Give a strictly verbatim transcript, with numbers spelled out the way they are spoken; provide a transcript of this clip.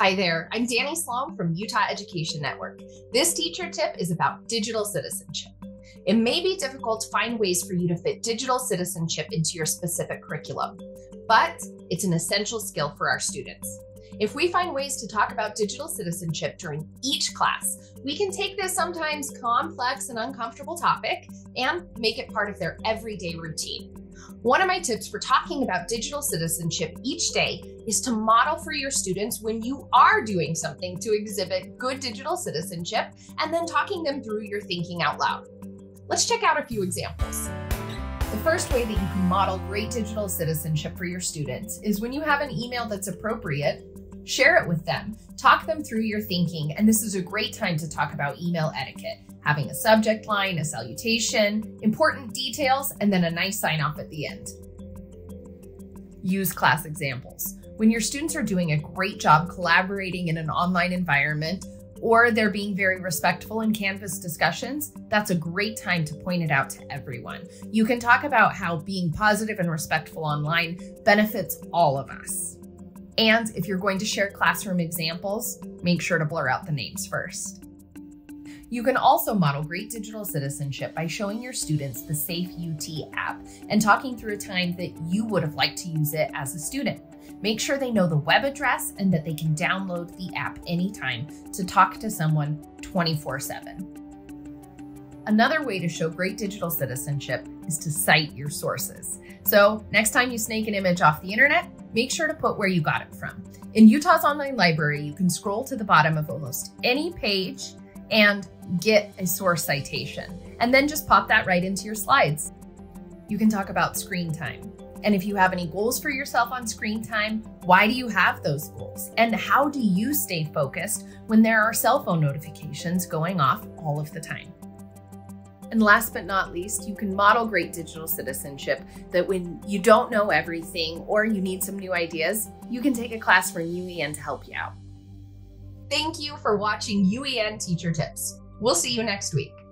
Hi there, I'm Dani Sloan from Utah Education Network. This teacher tip is about digital citizenship. It may be difficult to find ways for you to fit digital citizenship into your specific curriculum, but it's an essential skill for our students. If we find ways to talk about digital citizenship during each class, we can take this sometimes complex and uncomfortable topic and make it part of their everyday routine. One of my tips for talking about digital citizenship each day is to model for your students when you are doing something to exhibit good digital citizenship and then talking them through your thinking out loud. Let's check out a few examples. The first way that you can model great digital citizenship for your students is when you have an email that's appropriate, share it with them, talk them through your thinking, and this is a great time to talk about email etiquette. Having a subject line, a salutation, important details, and then a nice sign-off at the end. Use class examples. When your students are doing a great job collaborating in an online environment, or they're being very respectful in Canvas discussions, that's a great time to point it out to everyone. You can talk about how being positive and respectful online benefits all of us. And if you're going to share classroom examples, make sure to blur out the names first. You can also model great digital citizenship by showing your students the SafeUT app and talking through a time that you would have liked to use it as a student. Make sure they know the web address and that they can download the app anytime to talk to someone twenty-four seven. Another way to show great digital citizenship is to cite your sources. So next time you snake an image off the internet, make sure to put where you got it from. In Utah's Online Library, you can scroll to the bottom of almost any page and get a source citation, and then just pop that right into your slides. You can talk about screen time. And if you have any goals for yourself on screen time, why do you have those goals? And how do you stay focused when there are cell phone notifications going off all of the time? And last but not least, you can model great digital citizenship that when you don't know everything or you need some new ideas, you can take a class from U E N to help you out. Thank you for watching U E N Teacher Tips. We'll see you next week.